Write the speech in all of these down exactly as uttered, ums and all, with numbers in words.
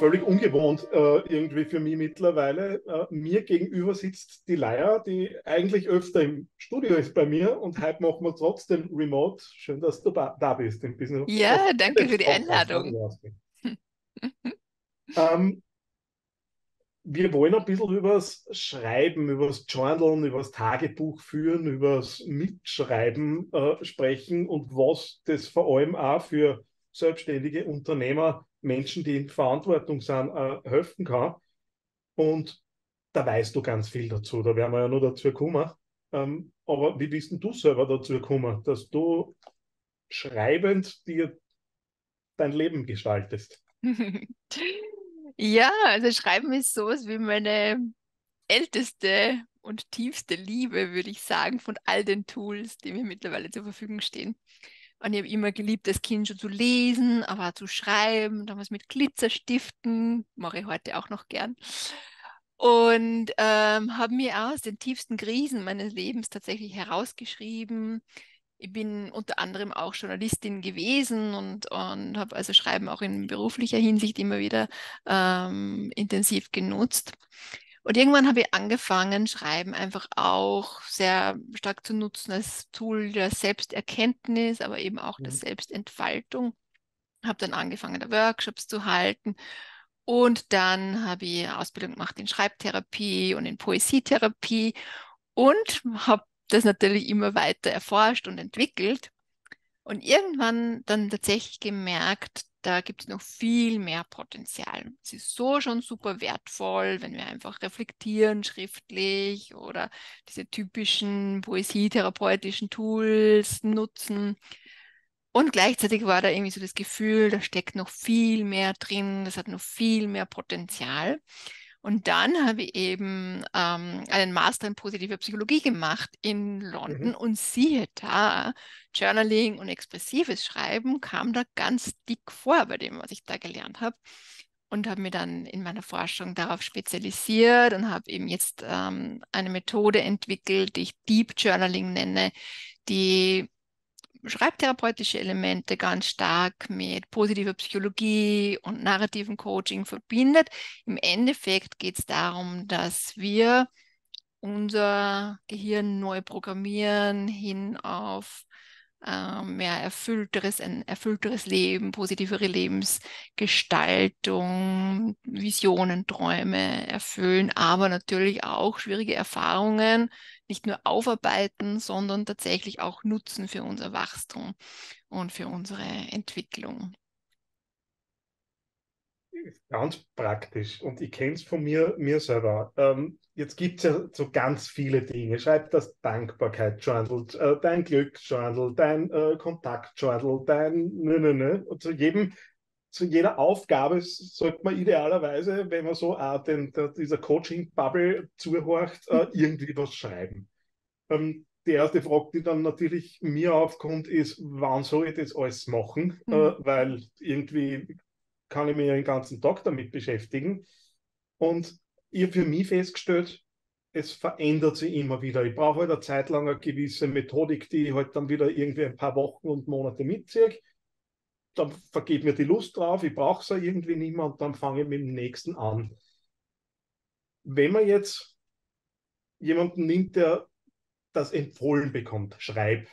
völlig ungewohnt äh, irgendwie für mich mittlerweile. Äh, mir gegenüber sitzt die Laya, die eigentlich öfter im Studio ist bei mir, und heute machen wir trotzdem remote. Schön, dass du da bist im Business. Ja, danke für die Einladung. ähm, wir wollen ein bisschen übers Schreiben, übers Journalen, übers Tagebuch führen, übers Mitschreiben äh, sprechen und was das vor allem auch für selbstständige Unternehmer, Menschen, die in Verantwortung sind, äh, helfen kann. Und da weißt du ganz viel dazu, da werden wir ja nur dazu kommen. Ähm, aber wie bist denn du selber dazu gekommen, dass du schreibend dir dein Leben gestaltest? Ja, also Schreiben ist sowas wie meine älteste und tiefste Liebe, würde ich sagen, von all den Tools, die mir mittlerweile zur Verfügung stehen. Und ich habe immer geliebt, als Kind schon zu lesen, aber auch zu schreiben, damals mit Glitzerstiften, mache ich heute auch noch gern. Und ähm, habe mir aus den tiefsten Krisen meines Lebens tatsächlich herausgeschrieben. Ich bin unter anderem auch Journalistin gewesen und, und habe also Schreiben auch in beruflicher Hinsicht immer wieder ähm, intensiv genutzt. Und irgendwann habe ich angefangen, Schreiben einfach auch sehr stark zu nutzen als Tool der Selbsterkenntnis, aber eben auch der Selbstentfaltung. Habe dann angefangen, da Workshops zu halten. Und dann habe ich Ausbildung gemacht in Schreibtherapie und in Poesietherapie und habe das natürlich immer weiter erforscht und entwickelt. Und irgendwann dann tatsächlich gemerkt, da gibt es noch viel mehr Potenzial. Es ist so schon super wertvoll, wenn wir einfach reflektieren schriftlich oder diese typischen poesietherapeutischen Tools nutzen. Und gleichzeitig war da irgendwie so das Gefühl, da steckt noch viel mehr drin, das hat noch viel mehr Potenzial. Und dann habe ich eben ähm, einen Master in positiver Psychologie gemacht in London. Mhm. Und siehe da, Journaling und expressives Schreiben kam da ganz dick vor bei dem, was ich da gelernt habe. Und habe mich dann in meiner Forschung darauf spezialisiert und habe eben jetzt ähm, eine Methode entwickelt, die ich Deep Journaling nenne, die schreibtherapeutische Elemente ganz stark mit positiver Psychologie und narrativem Coaching verbindet. Im Endeffekt geht es darum, dass wir unser Gehirn neu programmieren hin auf äh, mehr erfüllteres, ein erfüllteres Leben, positivere Lebensgestaltung, Visionen, Träume erfüllen, aber natürlich auch schwierige Erfahrungen nicht nur aufarbeiten, sondern tatsächlich auch nutzen für unser Wachstum und für unsere Entwicklung. Ganz praktisch, und ich kenne es von mir, mir selber. Ähm, jetzt gibt es ja so ganz viele Dinge. Schreib das Dankbarkeit-Journal, äh, dein Glück-Journal, dein äh, Kontakt-Journal, dein nö, nö, nö. Und zu jedem Zu jeder Aufgabe sollte man idealerweise, wenn man so auch den, der, dieser Coaching-Bubble zuhört, äh, irgendwie was schreiben. Ähm, die erste Frage, die dann natürlich mir aufkommt, ist, wann soll ich das alles machen? Mhm. Äh, weil irgendwie kann ich mich ja den ganzen Tag damit beschäftigen. Und ich habe für mich festgestellt, es verändert sich immer wieder. Ich brauche halt eine Zeit lang eine gewisse Methodik, die ich halt dann wieder irgendwie ein paar Wochen und Monate mitziehe. Dann vergeht mir die Lust drauf, ich brauche es ja irgendwie nicht mehr und dann fange ich mit dem nächsten an. Wenn man jetzt jemanden nimmt, der das empfohlen bekommt, schreib,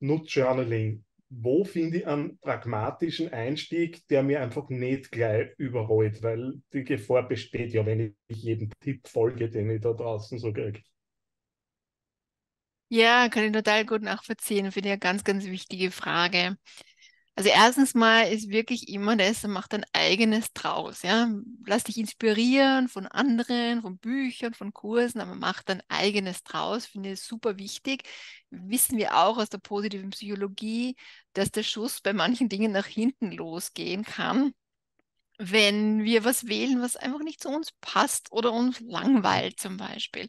nutz Journaling, wo finde ich einen pragmatischen Einstieg, der mir einfach nicht gleich überrollt, weil die Gefahr besteht ja, wenn ich jedem Tipp folge, den ich da draußen so kriege. Ja, kann ich total gut nachvollziehen, finde ich eine ganz, ganz wichtige Frage. Also erstens mal ist wirklich immer das, mach dein eigenes draus. Ja? Lass dich inspirieren von anderen, von Büchern, von Kursen, aber mach dein eigenes draus, finde ich super wichtig. Wissen wir auch aus der positiven Psychologie, dass der Schuss bei manchen Dingen nach hinten losgehen kann, wenn wir was wählen, was einfach nicht zu uns passt oder uns langweilt zum Beispiel.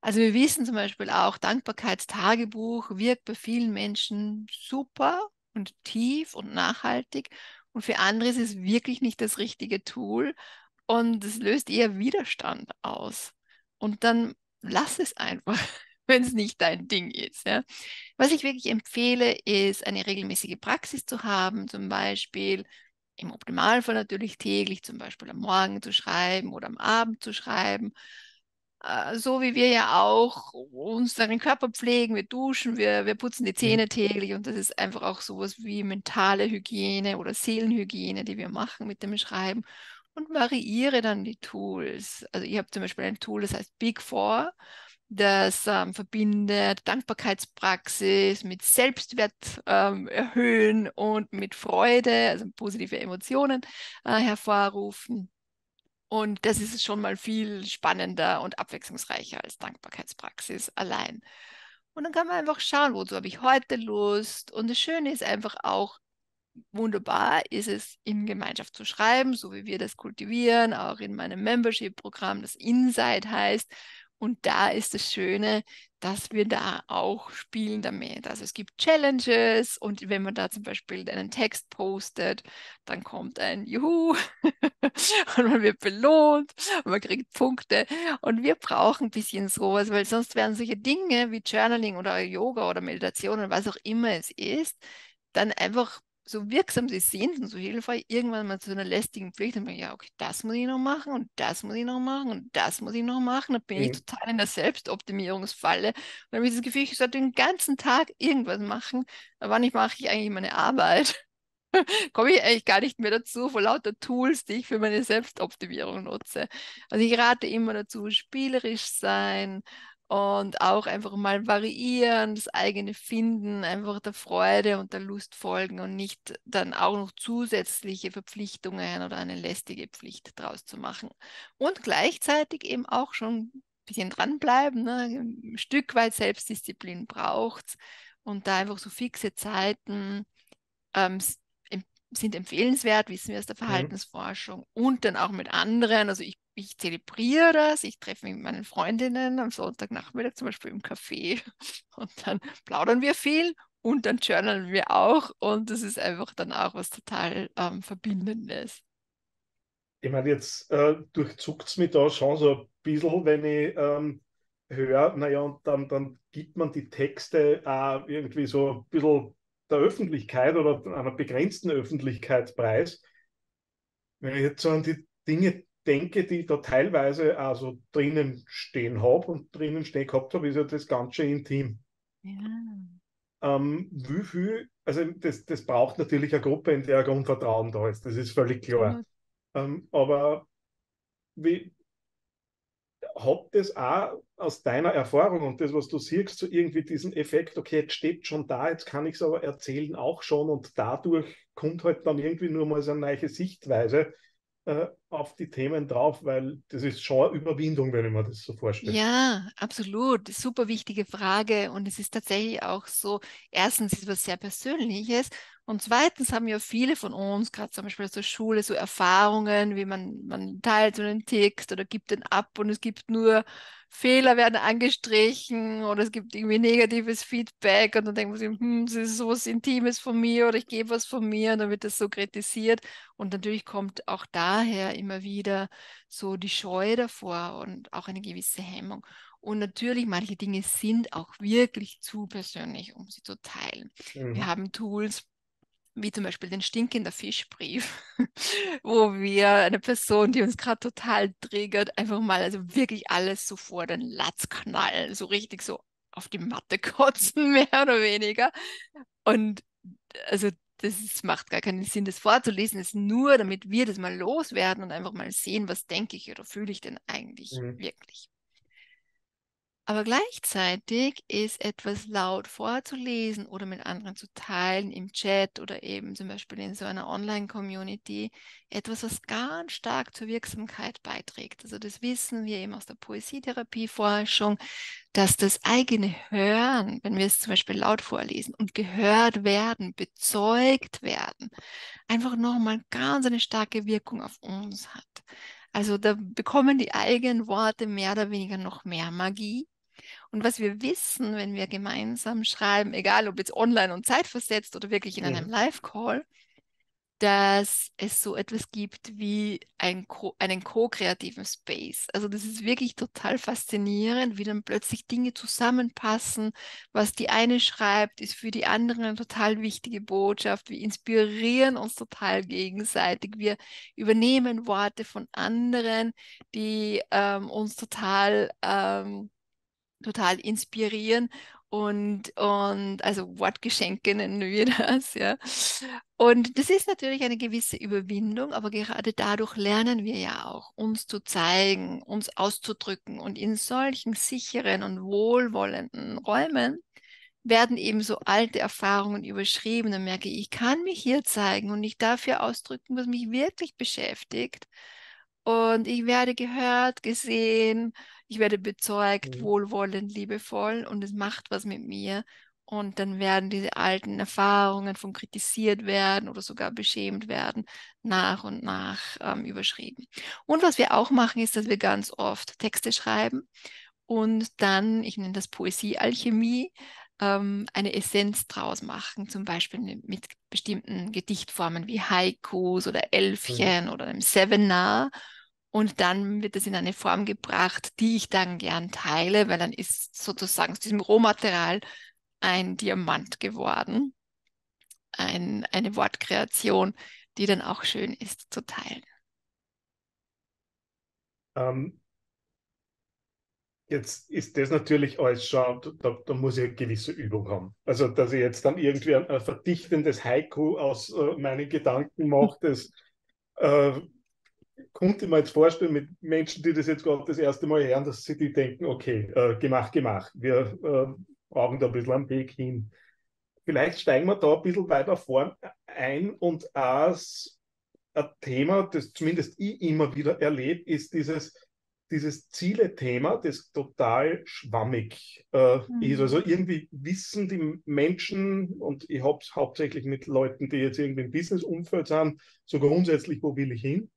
Also wir wissen zum Beispiel auch, Dankbarkeitstagebuch wirkt bei vielen Menschen super und tief und nachhaltig, und für andere ist es wirklich nicht das richtige Tool und es löst eher Widerstand aus. Und dann lass es einfach, wenn es nicht dein Ding ist. Ja. Was ich wirklich empfehle, ist eine regelmäßige Praxis zu haben, zum Beispiel im Optimalfall natürlich täglich, zum Beispiel am Morgen zu schreiben oder am Abend zu schreiben. So wie wir ja auch unseren Körper pflegen, wir duschen, wir, wir putzen die Zähne täglich, und das ist einfach auch sowas wie mentale Hygiene oder Seelenhygiene, die wir machen mit dem Schreiben, und variiere dann die Tools. Also ich habe zum Beispiel ein Tool, das heißt Big Four, das ähm, verbindet Dankbarkeitspraxis mit Selbstwert ähm, erhöhen und mit Freude, also positive Emotionen äh, hervorrufen. Und das ist schon mal viel spannender und abwechslungsreicher als Dankbarkeitspraxis allein. Und dann kann man einfach schauen, wozu habe ich heute Lust. Und das Schöne ist einfach auch, wunderbar ist es, in Gemeinschaft zu schreiben, so wie wir das kultivieren, auch in meinem Membership-Programm, das Inside heißt. Und da ist das Schöne, dass wir da auch spielen damit. Also es gibt Challenges, und wenn man da zum Beispiel einen Text postet, dann kommt ein Juhu und man wird belohnt und man kriegt Punkte. Und wir brauchen ein bisschen sowas, weil sonst werden solche Dinge wie Journaling oder Yoga oder Meditation oder was auch immer es ist, dann einfach, so wirksam sie sind und so hilfreich, irgendwann mal zu einer lästigen Pflicht, dann bin ich, ja, okay, das muss ich noch machen und das muss ich noch machen und das muss ich noch machen, dann bin mhm. ich total in der Selbstoptimierungsfalle. Und dann habe ich das Gefühl, ich sollte den ganzen Tag irgendwas machen, aber wann ich mache ich eigentlich meine Arbeit? Komme ich eigentlich gar nicht mehr dazu, vor lauter Tools, die ich für meine Selbstoptimierung nutze. Also ich rate immer dazu, spielerisch sein, und auch einfach mal variieren, das eigene finden, einfach der Freude und der Lust folgen und nicht dann auch noch zusätzliche Verpflichtungen oder eine lästige Pflicht draus zu machen. Und gleichzeitig eben auch schon ein bisschen dranbleiben, ne? Ein Stück weit Selbstdisziplin braucht es, und da einfach so fixe Zeiten ähm, sind empfehlenswert, wissen wir aus der Verhaltensforschung, und dann auch mit anderen. Also ich Ich zelebriere das, ich treffe mich mit meinen Freundinnen am Sonntagnachmittag zum Beispiel im Café, und dann plaudern wir viel und dann journalen wir auch, und das ist einfach dann auch was total ähm, Verbindendes. Ich meine, jetzt äh, durchzuckt es mich da schon so ein bisschen, wenn ich ähm, höre, naja, und dann, dann gibt man die Texte äh, irgendwie so ein bisschen der Öffentlichkeit oder einer begrenzten Öffentlichkeit preis. Wenn ich jetzt so an die Dinge denke, die ich da teilweise also drinnen stehen habe und drinnen stehen gehabt habe, ist ja das ganz schön intim. Ja. Ähm, wie viel, also das, das braucht natürlich eine Gruppe, in der Grundvertrauen da ist, das ist völlig klar. Ja. Ähm, aber wie hat das auch aus deiner Erfahrung und das, was du siehst, so irgendwie diesen Effekt, okay, jetzt steht schon da, jetzt kann ich es aber erzählen auch schon, und dadurch kommt halt dann irgendwie nur mal so eine neue Sichtweise auf die Themen drauf, weil das ist schon eine Überwindung, wenn ich mir das so vorstelle. Ja, absolut. Super wichtige Frage, und es ist tatsächlich auch so, erstens ist es was sehr Persönliches, und zweitens haben ja viele von uns, gerade zum Beispiel aus der Schule, so Erfahrungen, wie man, man teilt so einen Text oder gibt den ab und es gibt nur Fehler werden angestrichen oder es gibt irgendwie negatives Feedback, und dann denkt man sich, hm, das ist so was Intimes von mir oder ich gebe was von mir, und dann wird das so kritisiert, und natürlich kommt auch daher immer wieder so die Scheu davor und auch eine gewisse Hemmung. Und natürlich, manche Dinge sind auch wirklich zu persönlich, um sie zu teilen. Mhm. Wir haben Tools, wie zum Beispiel den stinkenden Fischbrief, wo wir eine Person, die uns gerade total triggert, einfach mal also wirklich alles so vor den Latz knallen, so richtig so auf die Matte kotzen, mehr oder weniger. Und also das ist, macht gar keinen Sinn, das vorzulesen, das ist nur, damit wir das mal loswerden und einfach mal sehen, was denke ich oder fühle ich denn eigentlich mhm. wirklich. Aber gleichzeitig ist etwas laut vorzulesen oder mit anderen zu teilen im Chat oder eben zum Beispiel in so einer Online-Community etwas, was ganz stark zur Wirksamkeit beiträgt. Also das wissen wir eben aus der Poesietherapieforschung, dass das eigene Hören, wenn wir es zum Beispiel laut vorlesen und gehört werden, bezeugt werden, einfach nochmal ganz eine starke Wirkung auf uns hat. Also da bekommen die eigenen Worte mehr oder weniger noch mehr Magie. Und was wir wissen, wenn wir gemeinsam schreiben, egal ob jetzt online und zeitversetzt oder wirklich in einem Live-Call, dass es so etwas gibt wie ein Co- einen ko-kreativen Space. Also das ist wirklich total faszinierend, wie dann plötzlich Dinge zusammenpassen. Was die eine schreibt, ist für die anderen eine total wichtige Botschaft. Wir inspirieren uns total gegenseitig. Wir übernehmen Worte von anderen, die ähm, uns total, ähm, total inspirieren. Und, und also Wortgeschenke nennen wir das, ja. Und das ist natürlich eine gewisse Überwindung, aber gerade dadurch lernen wir ja auch, uns zu zeigen, uns auszudrücken. Und in solchen sicheren und wohlwollenden Räumen werden eben so alte Erfahrungen überschrieben. Dann merke ich, ich kann mich hier zeigen und ich darf hier ausdrücken, was mich wirklich beschäftigt. Und ich werde gehört, gesehen, ich werde bezeugt, wohlwollend, liebevoll, und es macht was mit mir. Und dann werden diese alten Erfahrungen von kritisiert werden oder sogar beschämt werden, nach und nach ähm, überschrieben. Und was wir auch machen, ist, dass wir ganz oft Texte schreiben und dann, ich nenne das Poesiealchemie, ähm, eine Essenz draus machen, zum Beispiel mit bestimmten Gedichtformen wie Haikus oder Elfchen, mhm, oder einem Sevenar. Und dann wird es in eine Form gebracht, die ich dann gern teile, weil dann ist sozusagen aus diesem Rohmaterial ein Diamant geworden. Ein, eine Wortkreation, die dann auch schön ist zu teilen. Ähm, jetzt ist das natürlich alles schon, da, da muss ich eine gewisse Übung haben. Also, dass ich jetzt dann irgendwie ein, ein verdichtendes Haiku aus äh, meinen Gedanken mache, das... Äh, konnte ich mir jetzt vorstellen, mit Menschen, die das jetzt gerade das erste Mal hören, dass sie die denken, okay, äh, gemacht, gemacht. Wir äh, brauchen da ein bisschen einen Weg hin. Vielleicht steigen wir da ein bisschen weiter vorn ein, und auch ein Thema, das zumindest ich immer wieder erlebe, ist dieses, dieses Ziele-Thema, das total schwammig äh, mhm. ist. Also irgendwie wissen die Menschen, und ich habe es hauptsächlich mit Leuten, die jetzt irgendwie im Business-Umfeld sind, so grundsätzlich, wo will ich hin?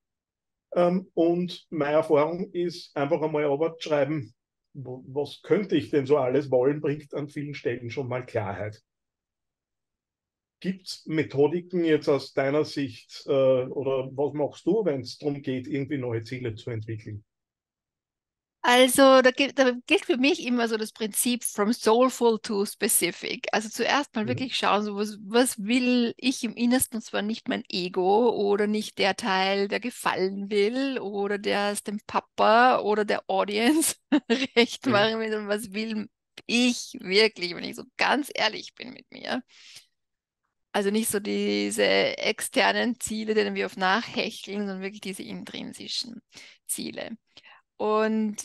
Ähm, und meine Erfahrung ist, einfach einmal runterschreiben, was könnte ich denn so alles wollen, bringt an vielen Stellen schon mal Klarheit. Gibt es Methodiken jetzt aus deiner Sicht, äh, oder was machst du, wenn es darum geht, irgendwie neue Ziele zu entwickeln? Also da gilt, da gilt für mich immer so das Prinzip from soulful to specific. Also zuerst mal, mhm, wirklich schauen, so was, was will ich im Innersten, und zwar nicht mein Ego oder nicht der Teil, der gefallen will oder der es dem Papa oder der Audience recht machen will, sondern was will ich wirklich, wenn ich so ganz ehrlich bin mit mir. Also nicht so diese externen Ziele, denen wir oft nachhecheln, sondern wirklich diese intrinsischen Ziele. Und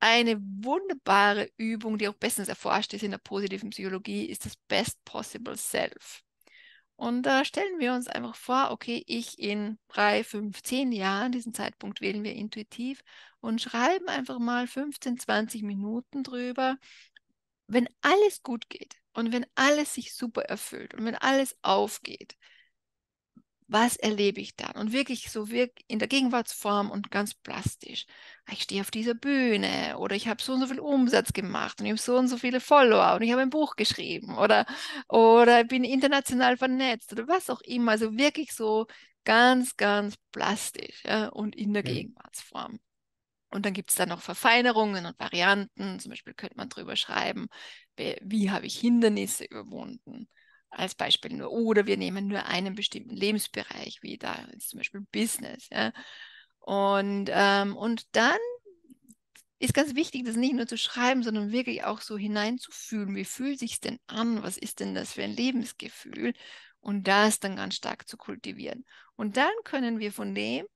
eine wunderbare Übung, die auch bestens erforscht ist in der positiven Psychologie, ist das Best Possible Self. Und da stellen wir uns einfach vor, okay, ich in drei, fünf, zehn Jahren, diesen Zeitpunkt wählen wir intuitiv, und schreiben einfach mal fünfzehn, zwanzig Minuten drüber, wenn alles gut geht und wenn alles sich super erfüllt und wenn alles aufgeht. Was erlebe ich dann? Und wirklich so wirklich in der Gegenwartsform und ganz plastisch. Ich stehe auf dieser Bühne, oder ich habe so und so viel Umsatz gemacht und ich habe so und so viele Follower und ich habe ein Buch geschrieben oder, oder ich bin international vernetzt oder was auch immer. Also wirklich so ganz, ganz plastisch, ja, und in der Gegenwartsform. Und dann gibt es da noch Verfeinerungen und Varianten. Zum Beispiel könnte man drüber schreiben, wie habe ich Hindernisse überwunden? Als Beispiel nur. Oder wir nehmen nur einen bestimmten Lebensbereich, wie da ist zum Beispiel Business. Ja. Und, ähm, und dann ist ganz wichtig, das nicht nur zu schreiben, sondern wirklich auch so hineinzufühlen. Wie fühlt sich es denn an? Was ist denn das für ein Lebensgefühl? Und das dann ganz stark zu kultivieren. Und dann können wir von dem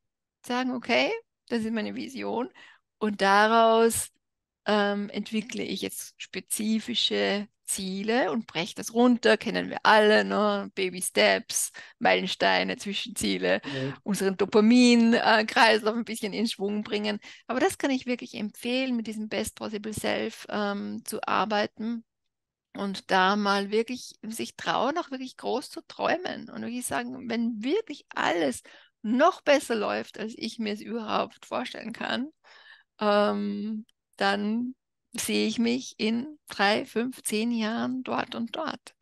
sagen, okay, das ist meine Vision, und daraus ähm, entwickle ich jetzt spezifische Ziele und breche das runter, kennen wir alle, ne? Baby Steps, Meilensteine, Zwischenziele, ja, unseren Dopamin-Kreislauf ein bisschen in Schwung bringen. Aber das kann ich wirklich empfehlen, mit diesem Best Possible Self ähm, zu arbeiten und da mal wirklich sich trauen, auch wirklich groß zu träumen und wirklich sagen, wenn wirklich alles noch besser läuft, als ich mir es überhaupt vorstellen kann, ähm, dann sehe ich mich in drei, fünf, zehn Jahren dort und dort.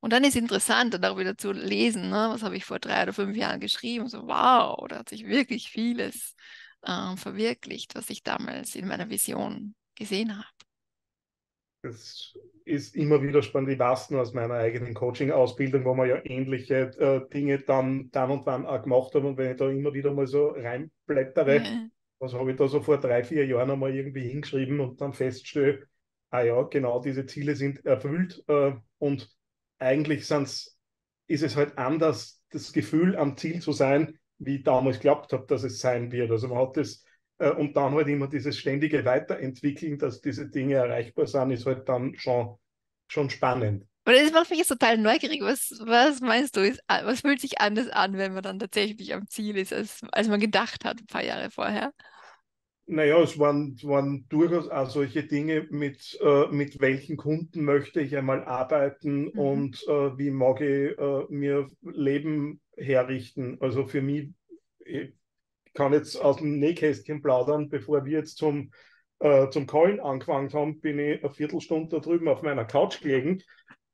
Und dann ist interessant, dann auch wieder zu lesen, ne? Was habe ich vor drei oder fünf Jahren geschrieben? So, wow, da hat sich wirklich vieles äh, verwirklicht, was ich damals in meiner Vision gesehen habe. Das ist immer wieder spannend. Ich weiß nur aus meiner eigenen Coaching-Ausbildung, wo wir ja ähnliche äh, Dinge dann, dann und wann auch gemacht haben. Und wenn ich da immer wieder mal so reinblättere, ja. Was habe ich da so vor drei, vier Jahren einmal irgendwie hingeschrieben und dann feststelle, ah ja, genau, diese Ziele sind erfüllt äh, und eigentlich sonst ist es halt anders, das Gefühl am Ziel zu sein, wie ich damals geglaubt habe, dass es sein wird. Also man hat das äh, und dann halt immer dieses ständige Weiterentwickeln, dass diese Dinge erreichbar sind, ist halt dann schon, schon spannend. Und das macht mich jetzt total neugierig. Was, was meinst du, ist, was fühlt sich anders an, wenn man dann tatsächlich am Ziel ist, als, als man gedacht hat ein paar Jahre vorher? Naja, es waren, waren durchaus auch solche Dinge, mit, äh, mit welchen Kunden möchte ich einmal arbeiten mhm. und äh, wie mag ich äh, mir Leben herrichten. Also für mich, ich kann jetzt aus dem Nähkästchen plaudern, bevor wir jetzt zum, äh, zum Callen angefangen haben, bin ich eine Viertelstunde da drüben auf meiner Couch gelegen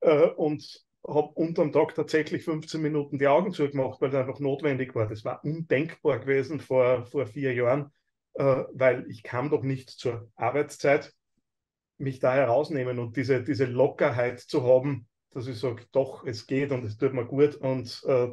äh, und habe unterm Tag tatsächlich fünfzehn Minuten die Augen zugemacht, weil es einfach notwendig war. Das war undenkbar gewesen vor, vor vier Jahren. Weil ich kam doch nicht zur Arbeitszeit, mich da herausnehmen und diese, diese Lockerheit zu haben, dass ich sage, doch, es geht und es tut mir gut und äh,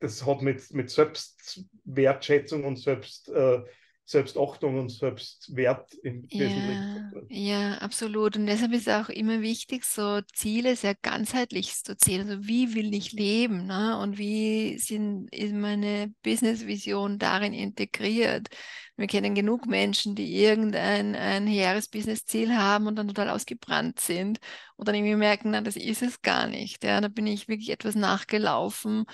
das hat mit, mit Selbstwertschätzung und Selbst, äh, Selbstachtung und Selbstwert im Wesentlichen. Ja, ja, absolut. Und deshalb ist es auch immer wichtig, so Ziele sehr ganzheitlich zu ziehen. Also wie will ich leben, ne? Und wie sind, ist meine Business-Vision darin integriert? Wir kennen genug Menschen, die irgendein ein hehres Business-Ziel haben und dann total ausgebrannt sind und dann irgendwie merken, na, das ist es gar nicht. Ja, da bin ich wirklich etwas nachgelaufen,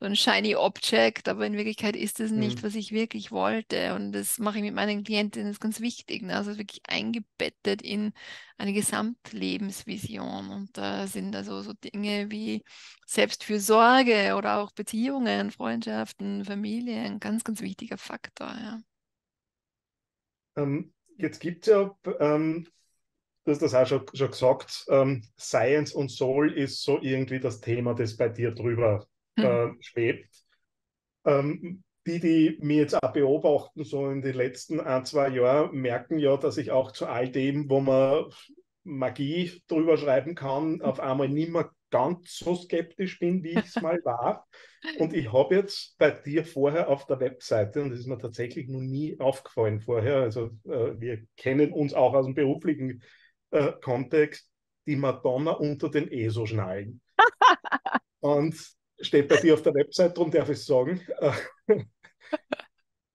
so ein shiny Object, aber in Wirklichkeit ist es nicht, mhm. was ich wirklich wollte. Und das mache ich mit meinen Klientinnen, das ist ganz wichtig. Ne? Also wirklich eingebettet in eine Gesamtlebensvision. Und da sind also so Dinge wie Selbstfürsorge oder auch Beziehungen, Freundschaften, Familien, ein ganz, ganz wichtiger Faktor, ja. Jetzt gibt es ja, ähm, du hast das auch schon, schon gesagt, ähm, Science und Soul ist so irgendwie das Thema, das bei dir drüber äh, schwebt. Ähm, die, die mich jetzt auch beobachten, so in den letzten ein, zwei Jahren, merken ja, dass ich auch zu all dem, wo man Magie drüber schreiben kann, auf einmal nicht mehr ganz so skeptisch bin, wie ich es mal war. Und ich habe jetzt bei dir vorher auf der Webseite, und das ist mir tatsächlich noch nie aufgefallen vorher, also äh, wir kennen uns auch aus dem beruflichen äh, Kontext, die Madonna unter den E S O-Schnallen. Und steht bei dir auf der Webseite, darum darf ich es sagen.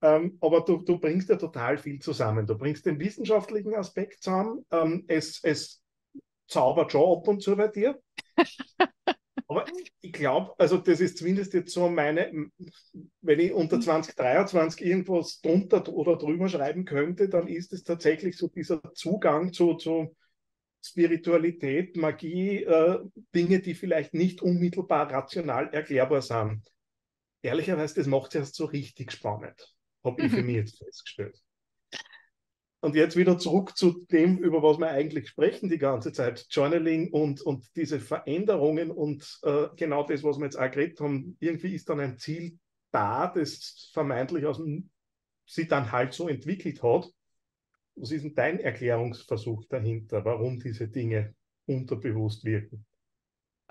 Ähm, aber du, du bringst ja total viel zusammen. Du bringst den wissenschaftlichen Aspekt zusammen. Ähm, es, es zaubert schon ab und zu bei dir. Aber ich glaube, also das ist zumindest jetzt so meine, wenn ich unter zwanzig dreiundzwanzig irgendwas drunter oder drüber schreiben könnte, dann ist es tatsächlich so dieser Zugang zu, zu Spiritualität, Magie, äh, Dinge, die vielleicht nicht unmittelbar rational erklärbar sind. Ehrlicherweise, das macht es erst so richtig spannend, habe ich für mich jetzt festgestellt. Und jetzt wieder zurück zu dem, über was wir eigentlich sprechen die ganze Zeit, Journaling und, und diese Veränderungen und äh, genau das, was wir jetzt auch geredet haben, irgendwie ist dann ein Ziel da, das vermeintlich aus dem, sich dann halt so entwickelt hat. Was ist denn dein Erklärungsversuch dahinter, warum diese Dinge unterbewusst wirken?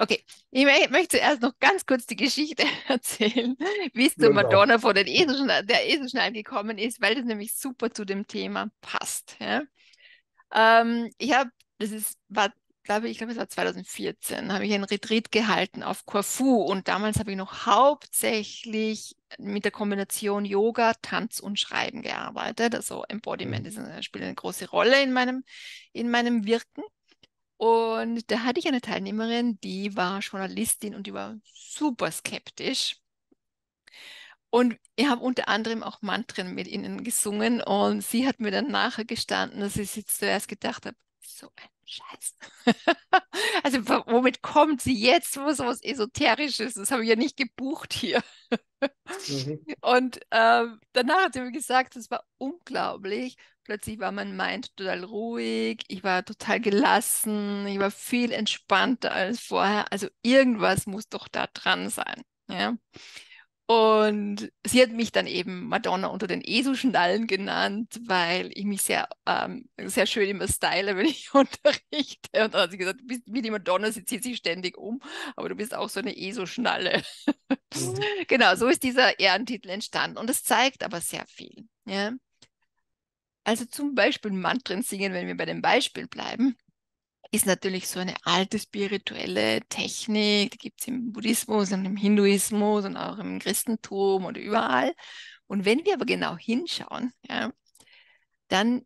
Okay, ich möchte zuerst noch ganz kurz die Geschichte erzählen, wie es zur Madonna von den Eselschneiden, der Eselschneiden gekommen ist, weil das nämlich super zu dem Thema passt. Ja? Ähm, ich habe, das ist, war, glaube ich, glaube es war zwanzig vierzehn, habe ich einen Retreat gehalten auf Corfu und damals habe ich noch hauptsächlich mit der Kombination Yoga, Tanz und Schreiben gearbeitet. Also Embodiment ist, spielt eine große Rolle in meinem, in meinem Wirken. Und da hatte ich eine Teilnehmerin, die war Journalistin und die war super skeptisch. Und ich habe unter anderem auch Mantren mit ihnen gesungen und sie hat mir dann nachher gestanden, dass ich jetzt zuerst gedacht habe, so ein Scheiße. Also womit kommt sie jetzt? Wo so was Esoterisches? Das habe ich ja nicht gebucht hier. Mhm. Und ähm, danach hat sie mir gesagt, das war unglaublich. Plötzlich war mein Mind total ruhig, ich war total gelassen, ich war viel entspannter als vorher. Also irgendwas muss doch da dran sein. Ja? Und sie hat mich dann eben Madonna unter den ESO-Schnallen genannt, weil ich mich sehr, ähm, sehr schön immer style, wenn ich unterrichte. Und dann hat sie gesagt, du bist wie die Madonna, sie zieht sich ständig um, aber du bist auch so eine ESO-Schnalle. Mhm. Genau, so ist dieser Ehrentitel entstanden. Und es zeigt aber sehr viel. Ja? Also zum Beispiel Mantren singen, wenn wir bei dem Beispiel bleiben, ist natürlich so eine alte spirituelle Technik, die gibt es im Buddhismus und im Hinduismus und auch im Christentum und überall. Und wenn wir aber genau hinschauen, ja, dann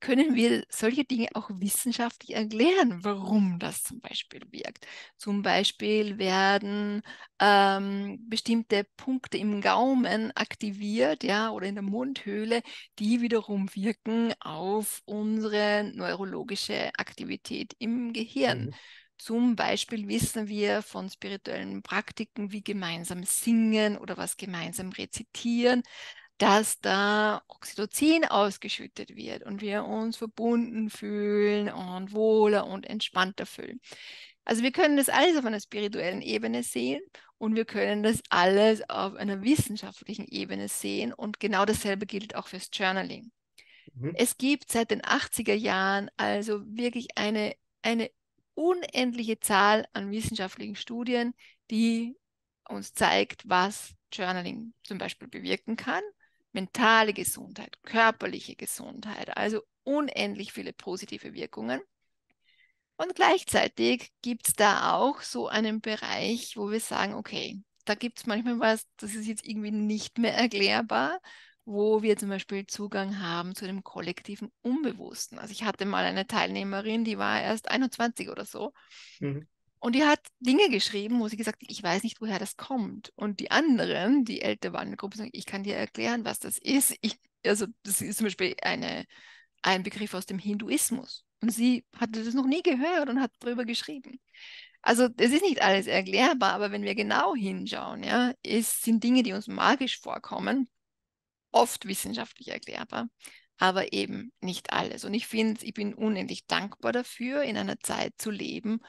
können wir solche Dinge auch wissenschaftlich erklären, warum das zum Beispiel wirkt. Zum Beispiel werden ähm, bestimmte Punkte im Gaumen aktiviert, ja, oder in der Mundhöhle, die wiederum wirken auf unsere neurologische Aktivität im Gehirn. Mhm. Zum Beispiel wissen wir von spirituellen Praktiken wie gemeinsam singen oder was gemeinsam rezitieren, dass da Oxytocin ausgeschüttet wird und wir uns verbunden fühlen und wohler und entspannter fühlen. Also wir können das alles auf einer spirituellen Ebene sehen und wir können das alles auf einer wissenschaftlichen Ebene sehen und genau dasselbe gilt auch fürs Journaling. Mhm. Es gibt seit den achtziger Jahren also wirklich eine, eine unendliche Zahl an wissenschaftlichen Studien, die uns zeigt, was Journaling zum Beispiel bewirken kann. Mentale Gesundheit, körperliche Gesundheit, also unendlich viele positive Wirkungen. Und gleichzeitig gibt es da auch so einen Bereich, wo wir sagen, okay, da gibt es manchmal was, das ist jetzt irgendwie nicht mehr erklärbar, wo wir zum Beispiel Zugang haben zu dem kollektiven Unbewussten. Also ich hatte mal eine Teilnehmerin, die war erst einundzwanzig oder so. Mhm. Und die hat Dinge geschrieben, wo sie gesagt hat, ich weiß nicht, woher das kommt. Und die anderen, die älter waren in der Gruppe, sagen, ich kann dir erklären, was das ist. Ich, also das ist zum Beispiel eine, ein Begriff aus dem Hinduismus. Und sie hatte das noch nie gehört und hat darüber geschrieben. Also es ist nicht alles erklärbar, aber wenn wir genau hinschauen, ja, es sind Dinge, die uns magisch vorkommen, oft wissenschaftlich erklärbar, aber eben nicht alles. Und ich finde, ich bin unendlich dankbar dafür, in einer Zeit zu leben,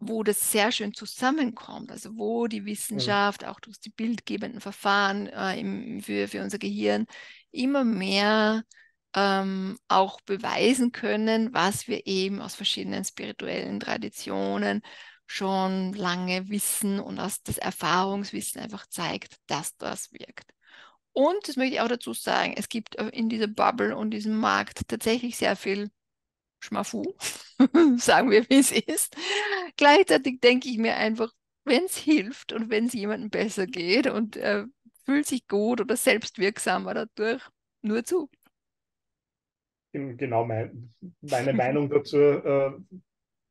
wo das sehr schön zusammenkommt, also wo die Wissenschaft auch durch die bildgebenden Verfahren äh, im, für, für unser Gehirn immer mehr ähm, auch beweisen können, was wir eben aus verschiedenen spirituellen Traditionen schon lange wissen und aus das Erfahrungswissen einfach zeigt, dass das wirkt. Und das möchte ich auch dazu sagen, es gibt in dieser Bubble und diesem Markt tatsächlich sehr viel Schmafu, sagen wir, wie es ist. Gleichzeitig denke ich mir einfach, wenn es hilft und wenn es jemandem besser geht und äh, fühlt sich gut oder selbstwirksamer dadurch, nur zu. Genau mein, meine Meinung dazu. Äh,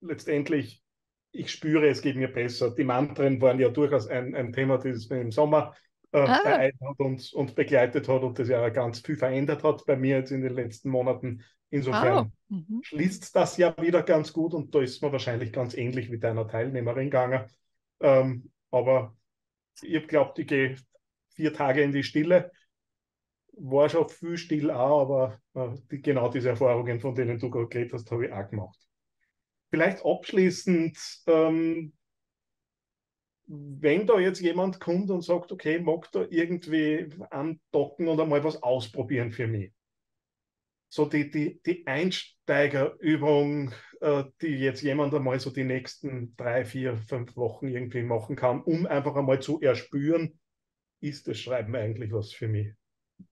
letztendlich, ich spüre, es geht mir besser. Die Mantren waren ja durchaus ein, ein Thema, das mir im Sommer äh, ah. beeilt hat und, und begleitet hat und das ja ganz viel verändert hat bei mir jetzt in den letzten Monaten. Insofern oh. mhm. schließt das ja wieder ganz gut und da ist man wahrscheinlich ganz ähnlich wie deiner Teilnehmerin gegangen. Ähm, aber ich glaube, ich gehe vier Tage in die Stille. War schon viel still auch, aber äh, die, genau diese Erfahrungen, von denen du gerade geredet hast, habe ich auch gemacht. Vielleicht abschließend, ähm, wenn da jetzt jemand kommt und sagt, okay, mag da irgendwie andocken oder mal was ausprobieren für mich. So die, die, die Einsteigerübung, äh, die jetzt jemand einmal so die nächsten drei, vier, fünf Wochen irgendwie machen kann, um einfach einmal zu erspüren, ist das Schreiben eigentlich was für mich?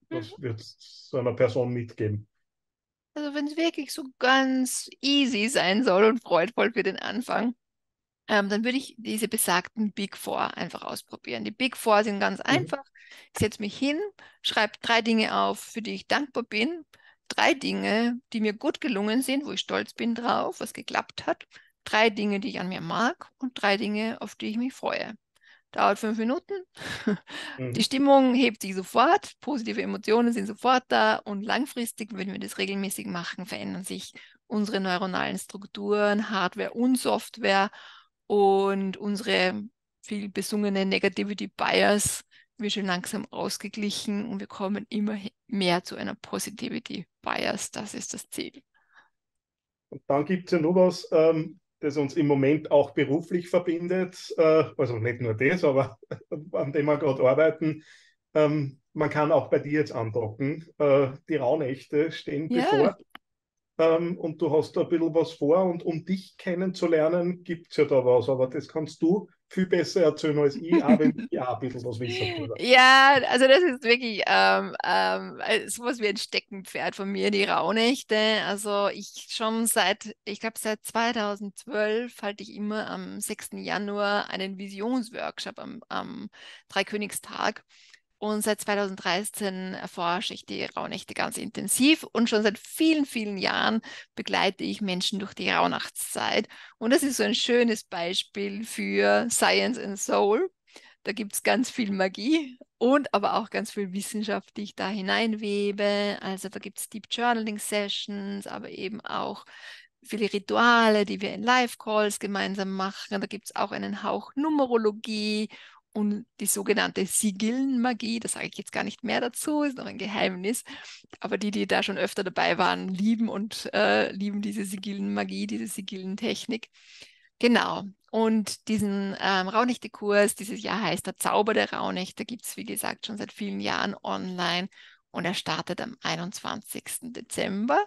Was mhm. wird so einer Person mitgeben? Also wenn es wirklich so ganz easy sein soll und freudvoll für den Anfang, ähm, dann würde ich diese besagten Big Four einfach ausprobieren. Die Big Four sind ganz mhm. einfach. Ich setze mich hin, schreibe drei Dinge auf, für die ich dankbar bin. Drei Dinge, die mir gut gelungen sind, wo ich stolz bin drauf, was geklappt hat. Drei Dinge, die ich an mir mag und drei Dinge, auf die ich mich freue. dauert fünf Minuten, mhm. die Stimmung hebt sich sofort, positive Emotionen sind sofort da und langfristig, wenn wir das regelmäßig machen, verändern sich unsere neuronalen Strukturen, Hardware und Software und unsere viel besungene Negativity Bias wird schon langsam ausgeglichen und wir kommen immer mehr zu einer Positivity Bias, das ist das Ziel. Und dann gibt es ja noch was, ähm, das uns im Moment auch beruflich verbindet, äh, also nicht nur das, aber an dem wir gerade arbeiten. Ähm, man kann auch bei dir jetzt andocken, äh, die Raunächte stehen ja. bevor ähm, und du hast da ein bisschen was vor und um dich kennenzulernen, gibt es ja da was, aber das kannst du viel besser erzählen als ich, auch wenn ich auch ein bisschen was wissen würde. Ja, also das ist wirklich ähm, ähm, sowas wie ein Steckenpferd von mir, die Raunächte. Also ich schon seit, ich glaube seit zweitausendzwölf halte ich immer am sechsten Januar einen Visionsworkshop am, am Dreikönigstag. Und seit zweitausenddreizehn erforsche ich die Raunächte ganz intensiv und schon seit vielen, vielen Jahren begleite ich Menschen durch die Rauhnachtszeit. Und das ist so ein schönes Beispiel für Science and Soul. Da gibt es ganz viel Magie und aber auch ganz viel Wissenschaft, die ich da hineinwebe. Also da gibt es Deep Journaling Sessions, aber eben auch viele Rituale, die wir in Live-Calls gemeinsam machen. Da gibt es auch einen Hauch Numerologie und die sogenannte Sigillenmagie, da sage ich jetzt gar nicht mehr dazu, ist noch ein Geheimnis, aber die, die da schon öfter dabei waren, lieben und äh, lieben diese Sigillenmagie, diese Sigillentechnik. Genau, und diesen ähm, Raunächte-Kurs, dieses Jahr heißt der Zauber der Raunächte, gibt es, wie gesagt, schon seit vielen Jahren online und er startet am einundzwanzigsten Dezember.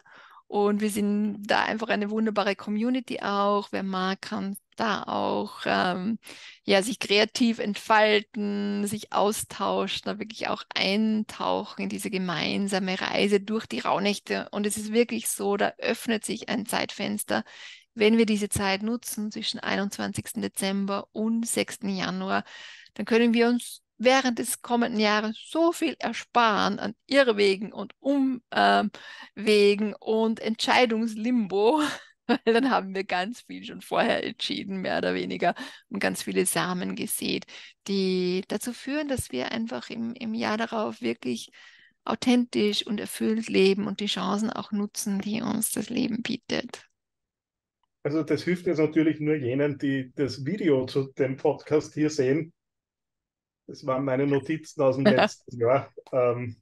Und wir sind da einfach eine wunderbare Community auch. Wer mag, kann da auch ähm, ja, sich kreativ entfalten, sich austauschen, da wirklich auch eintauchen in diese gemeinsame Reise durch die Raunächte. Und es ist wirklich so, da öffnet sich ein Zeitfenster, wenn wir diese Zeit nutzen zwischen einundzwanzigsten Dezember und sechsten Januar, dann können wir uns während des kommenden Jahres so viel ersparen an Irrwegen und Umwegen und Entscheidungslimbo, weil dann haben wir ganz viel schon vorher entschieden, mehr oder weniger, und ganz viele Samen gesät, die dazu führen, dass wir einfach im, im Jahr darauf wirklich authentisch und erfüllt leben und die Chancen auch nutzen, die uns das Leben bietet. Also das hilft jetzt natürlich nur jenen, die das Video zu dem Podcast hier sehen. Das waren meine Notizen aus dem letzten Jahr. Ähm,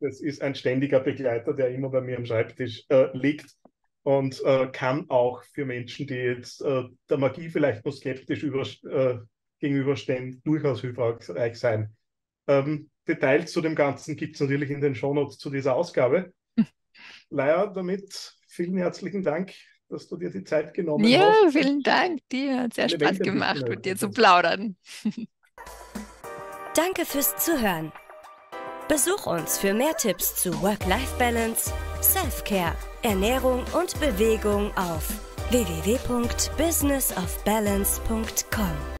das ist ein ständiger Begleiter, der immer bei mir am Schreibtisch äh, liegt und äh, kann auch für Menschen, die jetzt äh, der Magie vielleicht nur skeptisch über, äh, gegenüberstehen, durchaus hilfreich sein. Ähm, Details zu dem Ganzen gibt es natürlich in den Shownotes zu dieser Ausgabe. Laya, damit vielen herzlichen Dank, dass du dir die Zeit genommen ja, hast. Ja, vielen Dank dir. Hat sehr Spaß gemacht, mit dir zu plaudern. Danke fürs Zuhören. Besuch uns für mehr Tipps zu Work-Life-Balance, Self-Care, Ernährung und Bewegung auf w w w punkt business of balance punkt com.